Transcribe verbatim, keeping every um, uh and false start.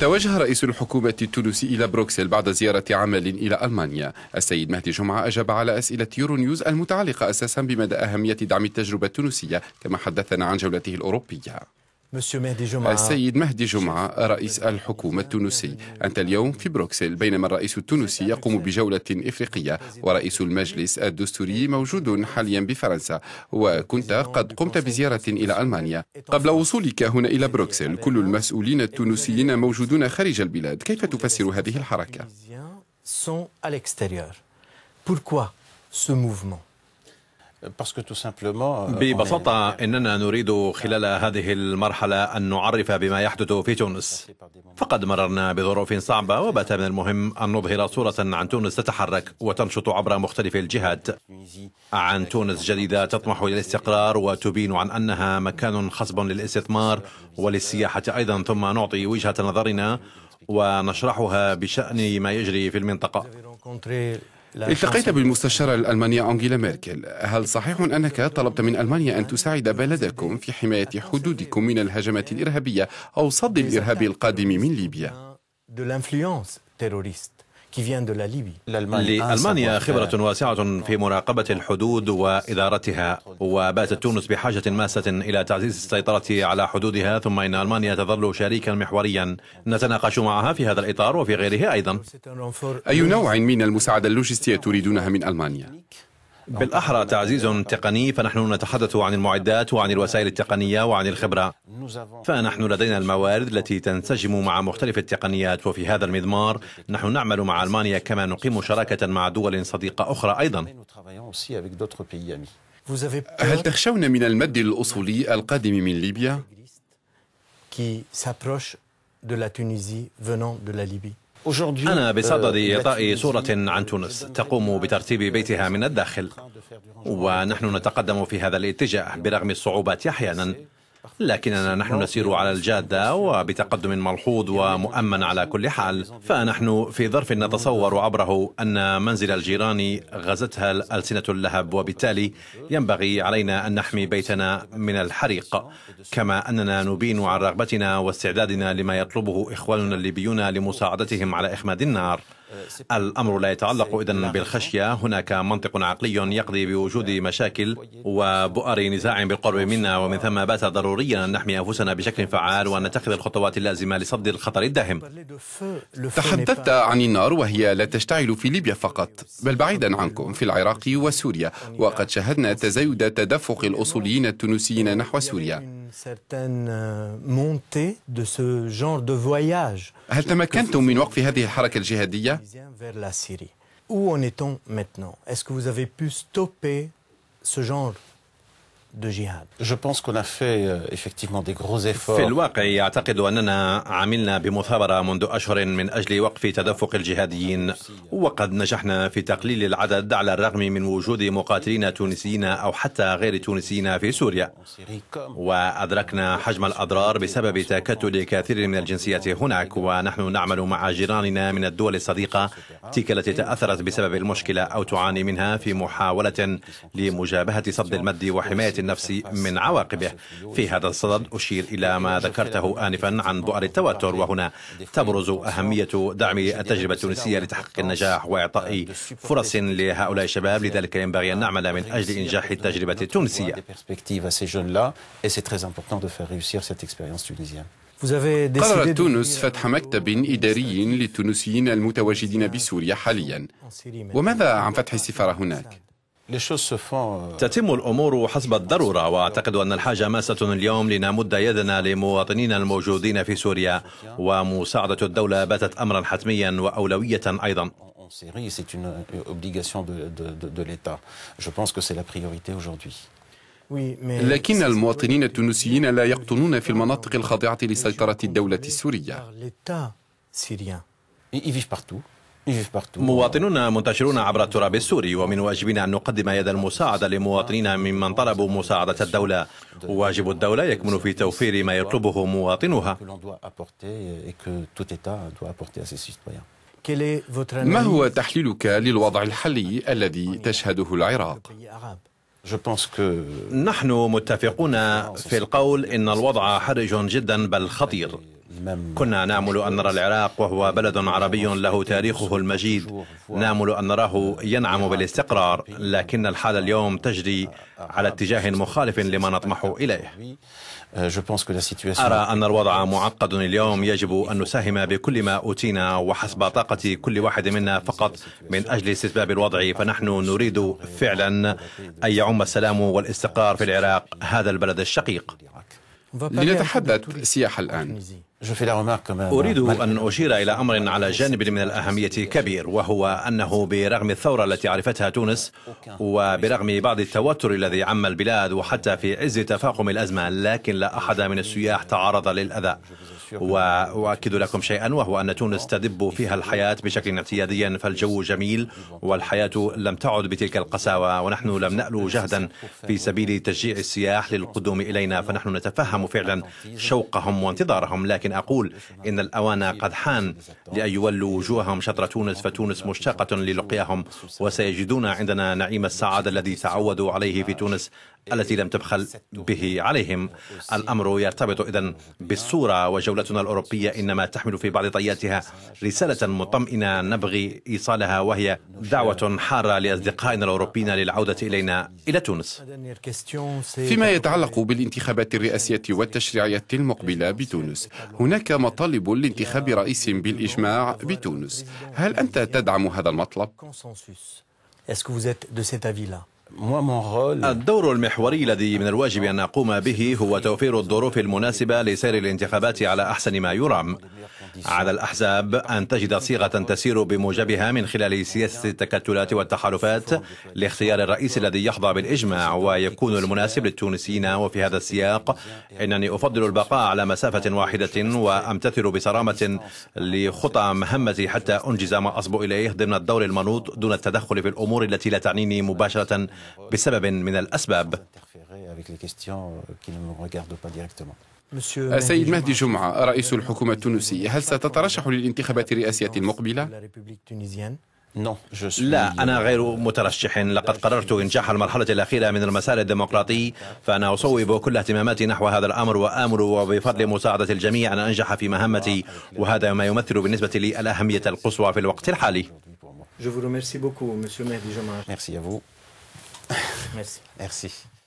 توجه رئيس الحكومة التونسي إلى بروكسل بعد زيارة عمل إلى ألمانيا. السيد مهدي جمعة أجاب على أسئلة يورونيوز المتعلقة أساسا بمدى أهمية دعم التجربة التونسية، كما حدثنا عن جولته الأوروبية. السيد مهدي جمعة رئيس الحكومة التونسي، أنت اليوم في بروكسل بينما الرئيس التونسي يقوم بجولة إفريقية، ورئيس المجلس الدستوري موجود حاليا بفرنسا، وكنت قد قمت بزيارة إلى ألمانيا. قبل وصولك هنا إلى بروكسل كل المسؤولين التونسيين موجودون خارج البلاد، كيف تفسر هذه الحركة؟ ببساطة إننا نريد خلال هذه المرحلة أن نعرف بما يحدث في تونس. فقد مررنا بظروف صعبة، وبات من المهم أن نظهر صورة عن تونس تتحرك وتنشط عبر مختلف الجهات، عن تونس جديدة تطمح إلى الاستقرار وتبين عن أنها مكان خصب للاستثمار وللسياحة أيضا، ثم نعطي وجهة نظرنا ونشرحها بشأن ما يجري في المنطقة. التقيت بالمستشارة الألمانية أنجيلا ميركل، هل صحيح أنك طلبت من ألمانيا أن تساعد بلدكم في حماية حدودكم من الهجمات الإرهابية أو صد الإرهاب القادم من ليبيا؟ لألمانيا خبرة واسعة في مراقبة الحدود وإدارتها، وباتت تونس بحاجة ماسة إلى تعزيز السيطرة على حدودها، ثم إن ألمانيا تظل شريكا محوريا نتناقش معها في هذا الإطار وفي غيره أيضا. أي نوع من المساعدة اللوجستية تريدونها من ألمانيا؟ بالأحرى تعزيز تقني، فنحن نتحدث عن المعدات وعن الوسائل التقنية وعن الخبرة، فنحن لدينا الموارد التي تنسجم مع مختلف التقنيات، وفي هذا المضمار نحن نعمل مع ألمانيا كما نقيم شراكة مع دول صديقة أخرى أيضا. هل تخشون من المد الأصولي القادم من ليبيا؟ أنا بصدد إعطاء صورة عن تونس تقوم بترتيب بيتها من الداخل، ونحن نتقدم في هذا الاتجاه برغم الصعوبات أحيانا، لكننا نحن نسير على الجادة وبتقدم ملحوظ ومؤمن على كل حال. فنحن في ظرف نتصور عبره أن منزل الجيران غزتها ألسنة اللهب، وبالتالي ينبغي علينا أن نحمي بيتنا من الحريق، كما أننا نبين عن رغبتنا واستعدادنا لما يطلبه إخواننا الليبيون لمساعدتهم على إخماد النار. الأمر لا يتعلق إذن بالخشية، هناك منطق عقلي يقضي بوجود مشاكل وبؤر نزاع بالقرب منا، ومن ثم بات ضروريا أن نحمي أنفسنا بشكل فعال وأن نتخذ الخطوات اللازمة لصد الخطر الداهم. تحدثت عن النار وهي لا تشتعل في ليبيا فقط، بل بعيدا عنكم في العراق وسوريا، وقد شاهدنا تزايد تدفق الأصوليين التونسيين نحو سوريا. هل تمكنتم من وقف هذه الحركة الجهادية؟ Où en est-on maintenant? Est-ce que vous avez pu stopper ce genre de jihad? في الواقع أعتقد أننا عملنا بمثابرة منذ أشهر من أجل وقف تدفق الجهاديين، وقد نجحنا في تقليل العدد على الرغم من وجود مقاتلين تونسيين أو حتى غير تونسيين في سوريا، وأدركنا حجم الأضرار بسبب تكتل كثير من الجنسيات هناك، ونحن نعمل مع جيراننا من الدول الصديقة تلك التي تأثرت بسبب المشكلة أو تعاني منها في محاولة لمجابهة صد المد وحماية النفس من عواقبه. في هذا الصدد أشير إلى ما ذكرته آنفا عن بؤر التوتر، وهنا تبرز أهمية دعم التجربة التونسية لتحقيق النجاح وإعطاء فرص لهؤلاء الشباب، لذلك ينبغي أن نعمل من أجل إنجاح التجربة التونسية. قررت تونس فتح مكتب إداري للتونسيين المتواجدين بسوريا حاليا، وماذا عن فتح السفارة هناك؟ تتم الأمور حسب الضرورة، وأعتقد أن الحاجة ماسة اليوم لنمد يدنا لمواطنين الموجودين في سوريا، ومساعدة الدولة باتت أمرا حتميا وأولوية أيضا. لكن المواطنين التونسيين لا يقطنون في المناطق الخاضعة لسيطرة الدولة السورية. مواطنون منتشرون عبر التراب السوري، ومن واجبنا أن نقدم يد المساعدة لمواطنين ممن طلبوا مساعدة الدولة. واجب الدولة يكمن في توفير ما يطلبه مواطنها. ما هو تحليلك للوضع الحالي الذي تشهده العراق؟ نحن متفقون في القول إن الوضع حرج جدا بل خطير، كنا نأمل أن نرى العراق وهو بلد عربي له تاريخه المجيد، نأمل أن نراه ينعم بالاستقرار، لكن الحال اليوم تجري على اتجاه مخالف لما نطمح إليه. أرى أن الوضع معقد اليوم، يجب أن نساهم بكل ما أوتينا وحسب طاقة كل واحد منا فقط من أجل استتباب الوضع، فنحن نريد فعلا أن يعم السلام والاستقرار في العراق هذا البلد الشقيق. لنتحدث سياحة الآن، أريد أن أشير إلى أمر على جانب من الأهمية كبير، وهو أنه برغم الثورة التي عرفتها تونس وبرغم بعض التوتر الذي عم البلاد وحتى في عز تفاقم الأزمة، لكن لا أحد من السياح تعرض للأذى، وأؤكد لكم شيئا وهو أن تونس تدب فيها الحياة بشكل اعتيادي، فالجو جميل والحياة لم تعد بتلك القساوة، ونحن لم نألو جهدا في سبيل تشجيع السياح للقدوم إلينا، فنحن نتفهم فعلا شوقهم وانتظارهم، لكن أقول إن الأوان قد حان لأن يولوا وجوههم شطر تونس، فتونس مشتاقة للقياهم وسيجدون عندنا نعيم السعادة الذي تعودوا عليه في تونس التي لم تبخل به عليهم. الأمر يرتبط إذن بالصورة، وجولتنا الأوروبية إنما تحمل في بعض طياتها رسالة مطمئنة نبغي إيصالها، وهي دعوة حارة لأصدقائنا الأوروبيين للعودة إلينا إلى تونس. فيما يتعلق بالانتخابات الرئاسية والتشريعية المقبلة بتونس، هناك مطالب لانتخاب رئيس بالإجماع بتونس، هل أنت تدعم هذا المطلب؟ الدور المحوري الذي من الواجب أن أقوم به هو توفير الظروف المناسبة لسير الانتخابات على أحسن ما يرام. على الأحزاب أن تجد صيغة تسير بموجبها من خلال سياسة التكتلات والتحالفات لاختيار الرئيس الذي يحظى بالإجماع ويكون المناسب للتونسيين، وفي هذا السياق إنني أفضل البقاء على مسافة واحدة وأمتثل بصرامة لخطى مهمتي حتى أنجز ما أصب إليه ضمن الدور المنوط، دون التدخل في الأمور التي لا تعنيني مباشرة بسبب من الأسباب. السيد مهدي جمعة رئيس الحكومة التونسية، هل ستترشح للانتخابات الرئاسية المقبلة؟ لا، أنا غير مترشح، لقد قررت إنجاح المرحلة الأخيرة من المسار الديمقراطي، فأنا أصوب كل اهتماماتي نحو هذا الأمر، وآمل وبفضل مساعدة الجميع أن أنجح في مهمتي، وهذا ما يمثل بالنسبة لي الأهمية القصوى في الوقت الحالي. Je vous remercie beaucoup, monsieur Mehdi Jomar. Merci à vous. Merci. Merci.